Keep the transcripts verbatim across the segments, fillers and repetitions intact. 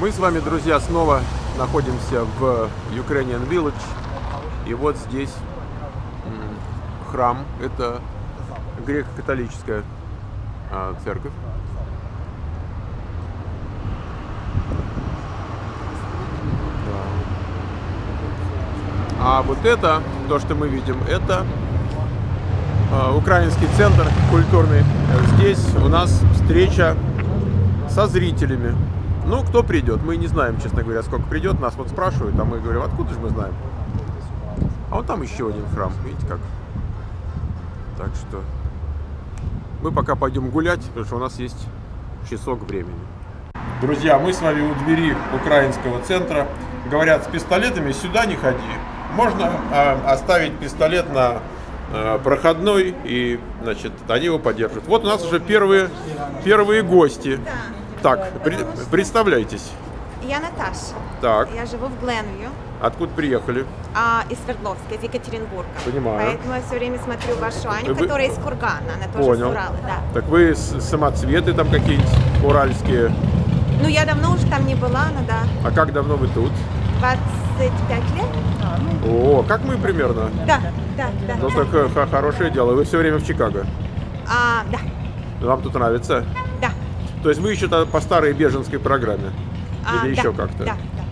Мы с вами, друзья, снова находимся в Ukrainian Village. И вот здесь храм. Это греко-католическая церковь. А вот это, то, что мы видим, это украинский центр культурный. Здесь у нас встреча со зрителями. Ну, кто придет? Мы не знаем, честно говоря, сколько придет. Нас вот спрашивают, а мы говорим, откуда же мы знаем? А вот там еще один храм, видите как? Так что мы пока пойдем гулять, потому что у нас есть часок времени. Друзья, мы с вами у двери украинского центра. Говорят, с пистолетами сюда не ходи. Можно э, оставить пистолет на э, проходной, и, значит, они его поддержат. Вот у нас уже первые, первые гости. Так, представляйтесь. Я Наташа. Так. Я живу в Гленвию. Откуда приехали? А, из Свердловска, из Екатеринбурга. Понимаю. Поэтому я все время смотрю вашу Аню, вы... которая из Кургана, она тоже Понял. С Урала, да. Так вы самоцветы там какие-нибудь уральские? Ну, я давно уже там не была, но да. А как давно вы тут? двадцать пять лет. О, как мы примерно? Да, да, да. Ну, так хорошее дело. Вы все время в Чикаго? А, да. Вам тут нравится? Да. То есть вы еще по старой беженской программе? А, Или да, еще как-то? Да, да.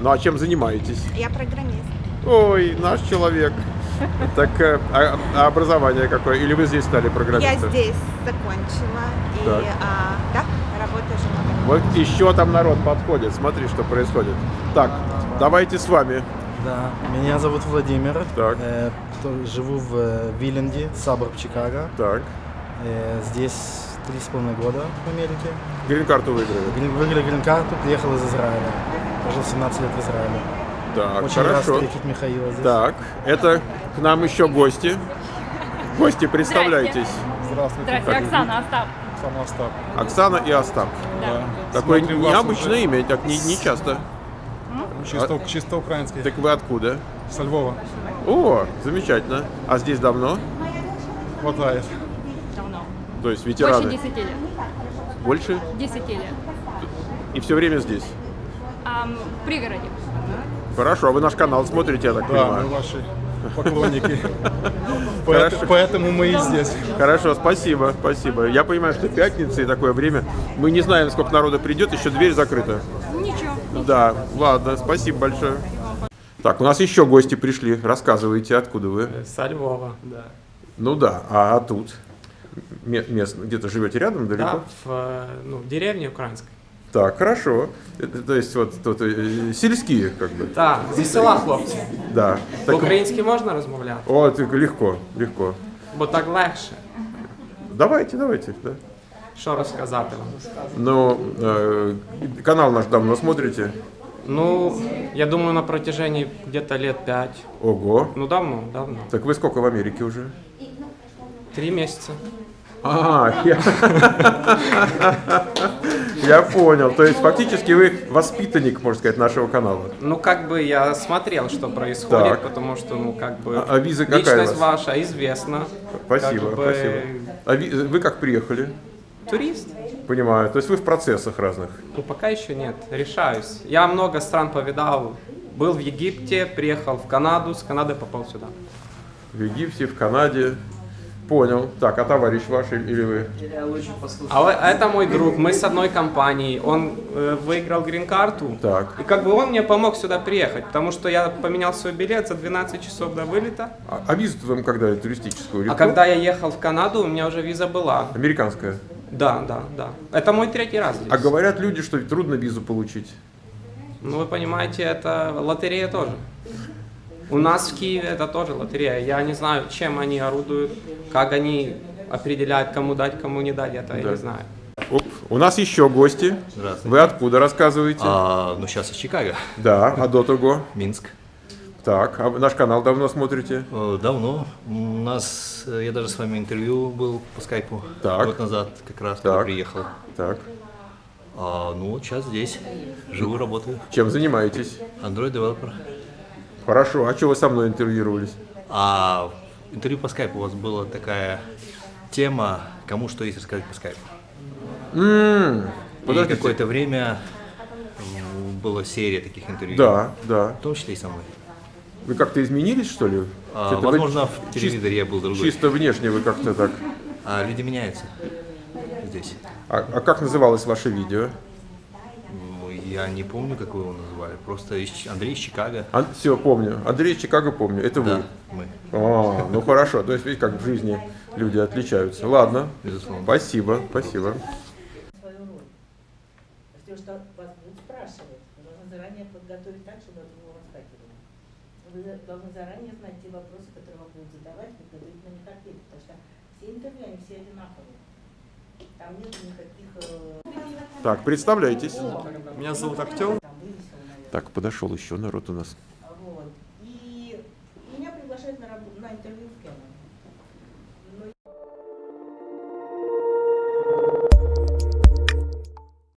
Ну а чем занимаетесь? Я программист. Ой, наш человек. Так, а, а образование какое? Или вы здесь стали программистом? Я здесь закончила. И так. А, да, работаю уже много лет. Вот еще там народ подходит. Смотри, что происходит. Так, давайте с вами. Да, меня зовут Владимир. Так. Э, живу в Вилленде, Саборб, Чикаго. Так. Э, здесь три с половиной года в Америке. Грин-карту выиграли? Выиграли грин-карту, приехал из Израиля. Прожил семнадцать лет в Израиле. Так, очень хорошо. Рад встретить Михаила здесь. Так, это к нам еще гости. Гости, представляйтесь. Здравствуйте. Здравствуйте, Оксана, Астап. Оксана, Астап. Оксана и Астап. Да. Такое необычное уже... имя, так не, не часто. Чисто, а... чисто украинское. Так вы откуда? Со Львова. О, замечательно. А здесь давно? Вот лайф. То есть ветераны. Больше десяти лет. Больше? десять лет. И все время здесь? Um, в пригороде. Хорошо, а вы наш канал смотрите, я так да, понимаю. Да, мы ваши поклонники. Поэтому мы и здесь. Хорошо, спасибо, спасибо. Я понимаю, что пятница и такое время. Мы не знаем, сколько народа придет, еще дверь закрыта. Ничего. Да, ладно, спасибо большое. Так, у нас еще гости пришли. Рассказывайте, откуда вы? Со Львова, да. Ну да, а тут? Местно, где-то живете рядом, далеко? Да, в ну, деревне украинской. Так, хорошо. То есть вот тут сельские как бы. Да, зі села хлопцы. Да. По-украински можно размовлять? О, легко, легко. Бо так легче. Давайте, давайте. Да. Что рассказать вам? Ну, э, канал наш давно смотрите? Ну, я думаю, на протяжении где-то лет пять. Ого. Ну, давно, давно. Так вы сколько в Америке уже? Три месяца. А, я... я понял. То есть фактически вы воспитанник, можно сказать, нашего канала. Ну, как бы я смотрел, что происходит, так. потому что, ну, как бы... А, а виза какая личность ваша известна. Спасибо, как бы... спасибо. А ви... вы как приехали? Турист. Понимаю. То есть вы в процессах разных? Ну, пока еще нет. Решаюсь. Я много стран повидал. Был в Египте, приехал в Канаду, с Канады попал сюда. В Египте, в Канаде... Понял. Так, а товарищ ваш или вы? А это мой друг, мы с одной компанией, он э, выиграл грин-карту, и как бы он мне помог сюда приехать, потому что я поменял свой билет за двенадцать часов до вылета. А, а визу там когда, туристическую? Легко? А когда я ехал в Канаду, у меня уже виза была. Американская? Да, да, да. Это мой третий раз здесь. А говорят люди, что трудно визу получить? Ну, вы понимаете, это лотерея тоже. У нас в Киеве это тоже лотерея. Я не знаю, чем они орудуют, как они определяют, кому дать, кому не дать, это да. я не знаю. Оп. У нас еще гости. Здравствуйте. Вы откуда рассказываете? А, ну, сейчас из Чикаго. Да, а до того? Минск. Так, а наш канал давно смотрите? Давно. У нас, я даже с вами интервью был по скайпу так. год назад, как раз так. когда приехал. Так. А, ну, сейчас здесь живу, работаю. Чем занимаетесь? Android-developer. Хорошо, а что вы со мной интервьюировались? А, интервью по скайпу у вас была такая тема, кому что есть рассказать по скайпу. Mm, и какое-то время была серия таких интервью. Да, да. В том числе и со мной. Вы как-то изменились, что ли? А, возможно, в телевизоре я был другой. Чисто внешне вы как-то так... А, люди меняются здесь. А, а как называлось ваше видео? Я не помню, как вы его называли. Просто из... Андрей из Чикаго. А, все, помню. Андрей из Чикаго помню. Это да, вы? Да, мы. А, ну хорошо. То есть, видите, как в жизни люди отличаются. Ладно. Безусловно. Спасибо, спасибо. Что вас будут спрашивать, вы должны заранее подготовить так, чтобы от него раскакивали. Вы должны заранее знать те вопросы, которые вам будут задавать, подготовить на них ответы, потому что все интервью, они все одинаковые. Там нет никаких... Так, представляйтесь. Меня зовут Артём. Так, подошел еще народ у нас.